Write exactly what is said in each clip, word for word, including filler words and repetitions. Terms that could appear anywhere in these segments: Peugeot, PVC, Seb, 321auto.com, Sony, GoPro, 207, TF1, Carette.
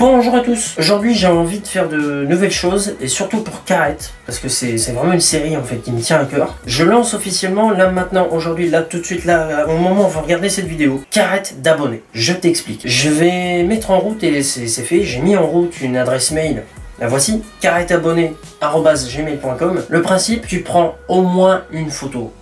Bonjour à tous. Aujourd'hui j'ai envie de faire de nouvelles choses et surtout pour Carette parce que c'est vraiment une série en fait qui me tient à cœur. Je lance officiellement là maintenant, aujourd'hui, là tout de suite, là au moment où vous regardez cette vidéo, Carette d'abonnés. Je t'explique. Je vais mettre en route et c'est fait, j'ai mis en route une adresse mail. La voici, carette abonné arobase gmail point com. Le principe, tu prends au moins une photo.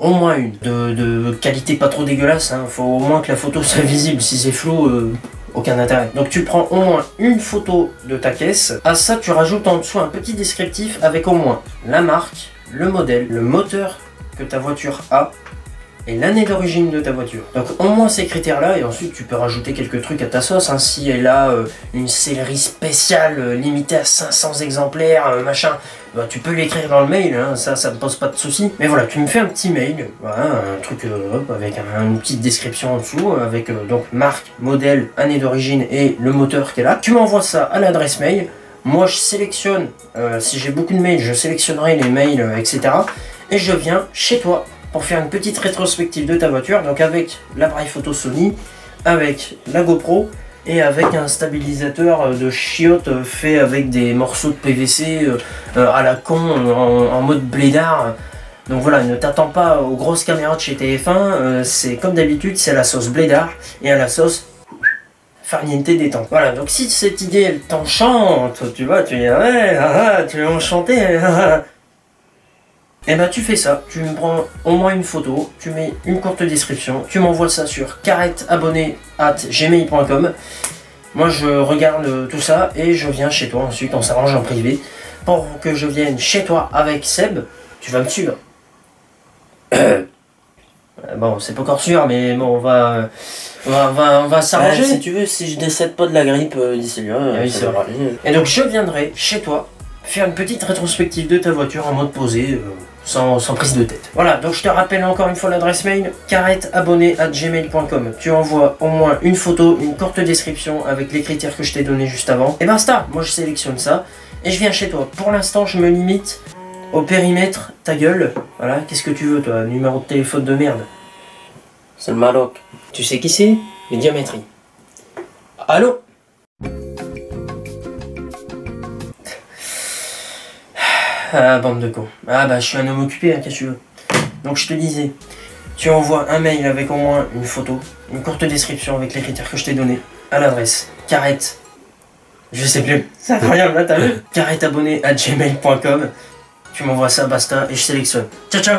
Au moins une. De, de qualité pas trop dégueulasse, hein. Faut au moins que la photo soit visible. Si c'est flou, euh, aucun intérêt. Donc tu prends au moins une photo de ta caisse. À ça, tu rajoutes en dessous un petit descriptif avec au moins la marque, le modèle, le moteur que ta voiture a et l'année d'origine de ta voiture. Donc au moins ces critères là, et ensuite tu peux rajouter quelques trucs à ta sauce, hein, si elle a euh, une série spéciale euh, limitée à cinq cents exemplaires, euh, machin, bah, tu peux l'écrire dans le mail, hein, ça ça me pose pas de soucis. Mais voilà, tu me fais un petit mail, voilà, un truc euh, avec un, une petite description en dessous, avec euh, donc marque, modèle, année d'origine et le moteur qu'elle a. Tu m'envoies ça à l'adresse mail, moi je sélectionne, euh, si j'ai beaucoup de mails, je sélectionnerai les mails, euh, et cetera. Et je viens chez toi pour faire une petite rétrospective de ta voiture, donc avec l'appareil photo Sony, avec la GoPro et avec un stabilisateur de chiottes fait avec des morceaux de P V C à la con en mode blédard. Donc voilà, ne t'attends pas aux grosses caméras de chez T F un, c'est comme d'habitude, c'est à la sauce blédard et à la sauce farniente détente. Voilà, donc si cette idée elle t'enchante, tu vois, tu dis ouais, ah, ah, tu es enchanté. Ah, ah. Et eh ben tu fais ça, tu me prends au moins une photo, tu mets une courte description, tu m'envoies ça sur carette abonné arobase gmail point com. Moi je regarde tout ça et je viens chez toi, ensuite on s'arrange en privé pour que je vienne chez toi avec Seb. Tu vas me suivre. Bon, c'est pas encore sûr, mais bon, on va, on va, on va, on va s'arranger. Ouais, si tu veux, si je décède pas de la grippe euh, d'ici là, euh, oui, ça va aller. Et donc je viendrai chez toi faire une petite rétrospective de ta voiture en mode posé, euh, sans, sans prise de tête. Voilà, donc je te rappelle encore une fois l'adresse mail, carette abonné arobase gmail point com. Tu envoies au moins une photo, une courte description avec les critères que je t'ai donnés juste avant. Et basta, moi je sélectionne ça et je viens chez toi. Pour l'instant, je me limite au périmètre, ta gueule. Voilà, qu'est-ce que tu veux toi, numéro de téléphone de merde. C'est le Maroc. Tu sais qui c'est? Les diamétries. Allô? Ah, bande de cons. Ah bah je suis un homme occupé, hein, qu'est-ce que tu veux. Donc je te disais, tu envoies un mail avec au moins une photo, une courte description avec les critères que je t'ai donnés à l'adresse carette, je sais plus, c'est incroyable là, t'as vu, carette abonné à gmail point com, tu m'envoies ça, basta, et je sélectionne. Ciao ciao.